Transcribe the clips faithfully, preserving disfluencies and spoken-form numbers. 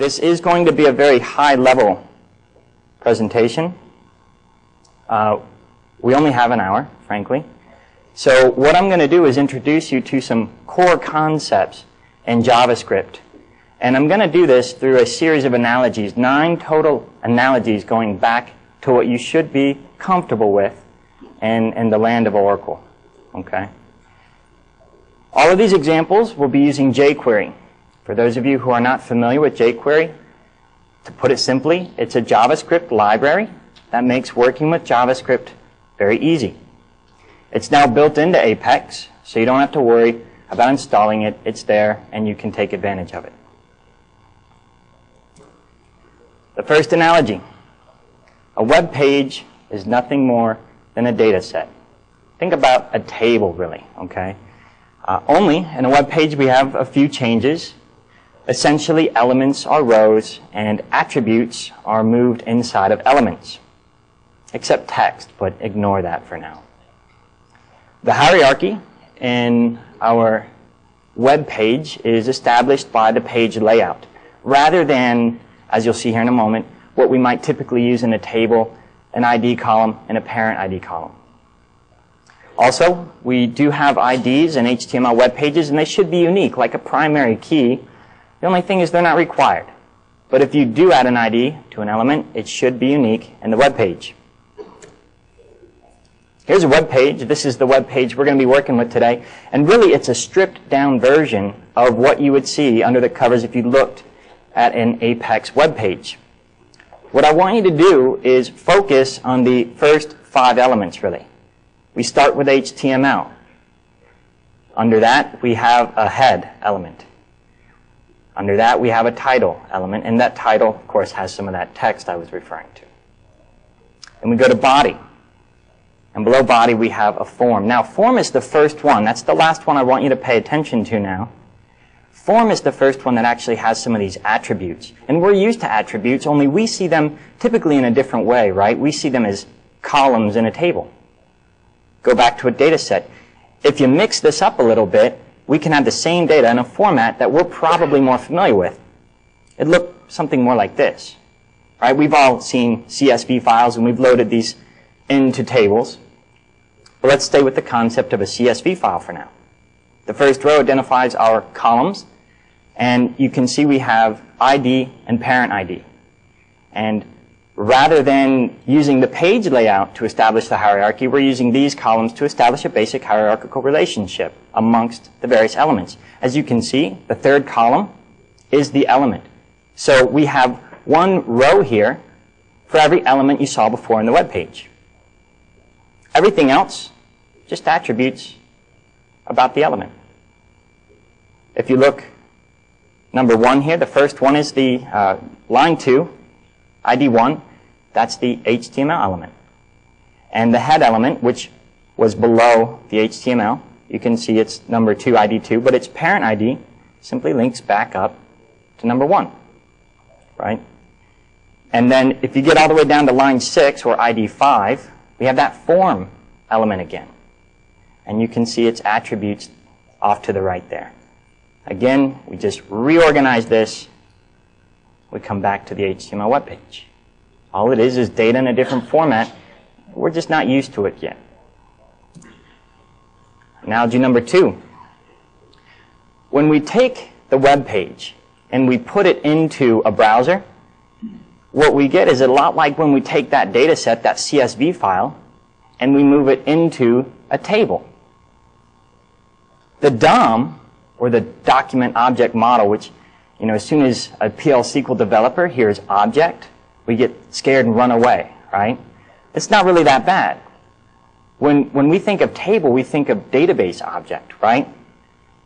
This is going to be a very high-level presentation. Uh, we only have an hour, frankly. So what I'm going to do is introduce you to some core concepts in JavaScript. And I'm going to do this through a series of analogies, nine total analogies going back to what you should be comfortable with in, in the land of Oracle. Okay. All of these examples will be using jQuery. For those of you who are not familiar with jQuery, to put it simply, it's a JavaScript library that makes working with JavaScript very easy. It's now built into APEX, so you don't have to worry about installing it. It's there, and you can take advantage of it. The first analogy. A web page is nothing more than a data set. Think about a table, really, okay? Uh, only in a web page we have a few changes. Essentially, elements are rows, and attributes are moved inside of elements, except text, but ignore that for now. The hierarchy in our web page is established by the page layout, rather than, as you'll see here in a moment, what we might typically use in a table, an I D column, and a parent I D column. Also, we do have I Ds in H T M L web pages, and they should be unique, like a primary key. The only thing is they're not required. But if you do add an I D to an element, it should be unique in the web page. Here's a web page. This is the web page we're going to be working with today. And really, it's a stripped-down version of what you would see under the covers if you looked at an APEX web page. What I want you to do is focus on the first five elements, really. We start with H T M L. Under that, we have a head element. Under that, we have a title element. And that title, of course, has some of that text I was referring to. And we go to body. And below body, we have a form. Now, form is the first one. That's the last one I want you to pay attention to now. Form is the first one that actually has some of these attributes. And we're used to attributes, only we see them typically in a different way, right? We see them as columns in a table. Go back to a data set. If you mix this up a little bit, we can have the same data in a format that we're probably more familiar with. It looked something more like this, right? We've all seen C S V files, and we've loaded these into tables. But let's stay with the concept of a C S V file for now. The first row identifies our columns, and you can see we have I D and parent I D. And rather than using the page layout to establish the hierarchy, we're using these columns to establish a basic hierarchical relationship amongst the various elements. As you can see, the third column is the element. So we have one row here for every element you saw before in the web page. Everything else, just attributes about the element. If you look, number one here, the first one is the uh, line two, I D one. That's the H T M L element. And the head element, which was below the H T M L, you can see it's number two, I D two, but its parent I D simply links back up to number one, right? And then if you get all the way down to line six, or I D five, we have that form element again. And you can see its attributes off to the right there. Again, we just reorganize this. We come back to the H T M L web page. All it is is data in a different format. We're just not used to it yet. Analogy number two. When we take the web page and we put it into a browser, what we get is a lot like when we take that data set, that C S V file, and we move it into a table. The D O M, or the document object model, which, you know, as soon as a P L S Q L developer hears object, we get scared and run away, right? It's not really that bad. When, when we think of table, we think of database object, right?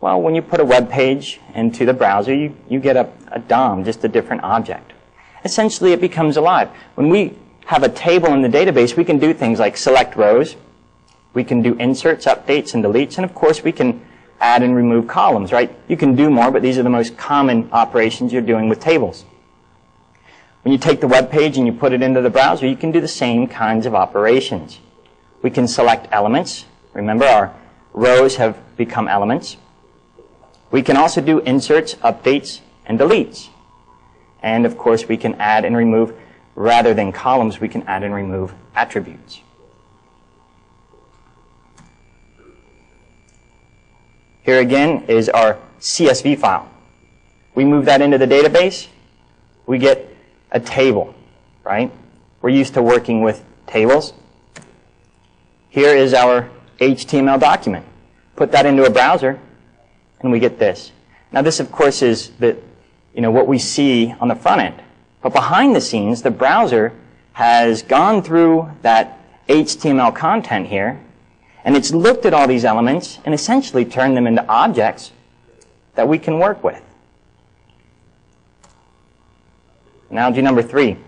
Well, when you put a web page into the browser, you, you get a, a D O M, just a different object. Essentially, it becomes alive. When we have a table in the database, we can do things like select rows. We can do inserts, updates, and deletes. And, of course, we can add and remove columns, right? You can do more, but these are the most common operations you're doing with tables. When you take the web page and you put it into the browser, you can do the same kinds of operations. We can select elements. Remember, our rows have become elements. We can also do inserts, updates, and deletes. And of course, we can add and remove, rather than columns, we can add and remove attributes. Here again is our C S V file. We move that into the database, we get a table, right? We're used to working with tables. Here is our H T M L document. Put that into a browser, and we get this. Now this, of course, is the, you know, what we see on the front end. But behind the scenes, the browser has gone through that H T M L content here, and it's looked at all these elements and essentially turned them into objects that we can work with. Analogy number three.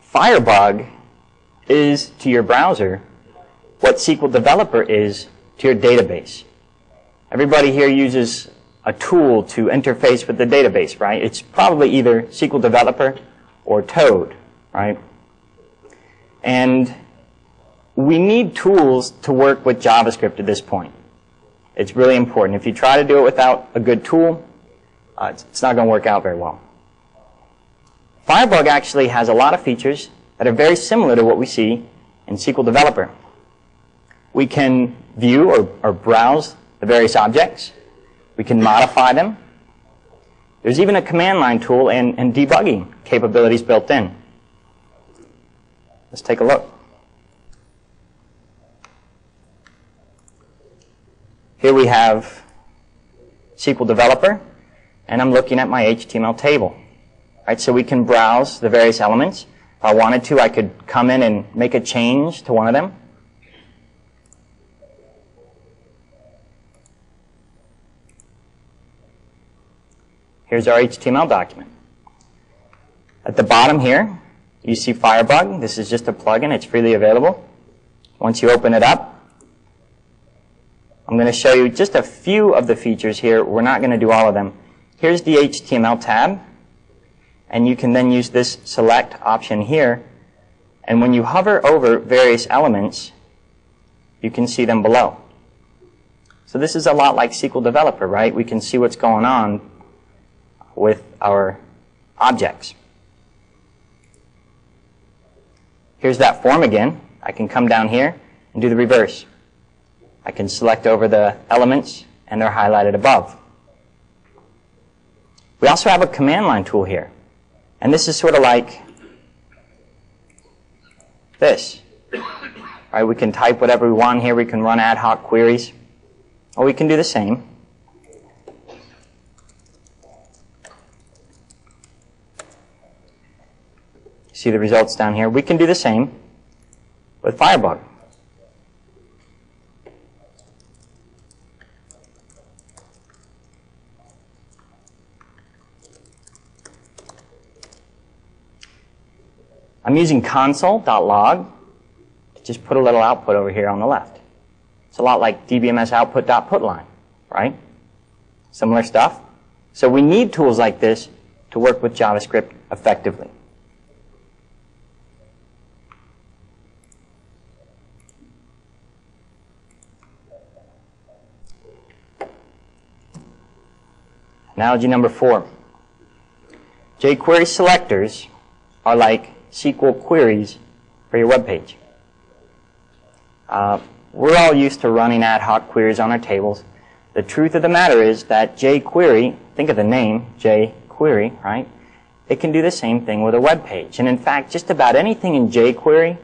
Firebug is to your browser what S Q L Developer is to your database. Everybody here uses a tool to interface with the database, right? It's probably either S Q L Developer or Toad, right? And we need tools to work with JavaScript at this point. It's really important. If you try to do it without a good tool, uh, it's, it's not going to work out very well. Firebug actually has a lot of features that are very similar to what we see in S Q L Developer. We can view or, or browse the various objects. We can modify them. There's even a command line tool and, and debugging capabilities built in. Let's take a look. Here we have S Q L Developer, and I'm looking at my H T M L table. Right, so we can browse the various elements. If I wanted to, I could come in and make a change to one of them. Here's our H T M L document. At the bottom here, you see Firebug. This is just a plugin. It's freely available. Once you open it up, I'm going to show you just a few of the features here. We're not going to do all of them. Here's the H T M L tab. And you can then use this select option here. And when you hover over various elements, you can see them below. So this is a lot like S Q L Developer, right? We can see what's going on with our objects. Here's that form again. I can come down here and do the reverse. I can select over the elements, and they're highlighted above. We also have a command line tool here. And this is sort of like this. Right, we can type whatever we want here. We can run ad hoc queries. Or we can do the same. See the results down here. We can do the same with Firebug. I'm using console.log to just put a little output over here on the left. It's a lot like D B M S output.putline, right? Similar stuff. So we need tools like this to work with JavaScript effectively. Analogy number four. jQuery selectors are like S Q L queries for your web page. Uh, we're all used to running ad hoc queries on our tables. The truth of the matter is that jQuery, think of the name, jQuery, right? It can do the same thing with a web page. And in fact, just about anything in jQuery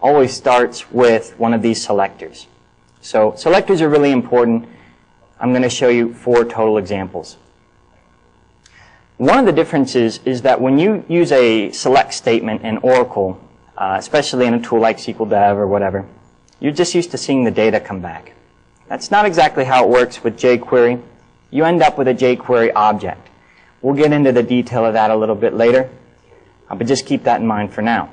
always starts with one of these selectors. So selectors are really important. I'm going to show you four total examples. One of the differences is that when you use a select statement in Oracle, uh, especially in a tool like S Q L Dev or whatever, you're just used to seeing the data come back. That's not exactly how it works with jQuery. You end up with a jQuery object. We'll get into the detail of that a little bit later, uh, but just keep that in mind for now.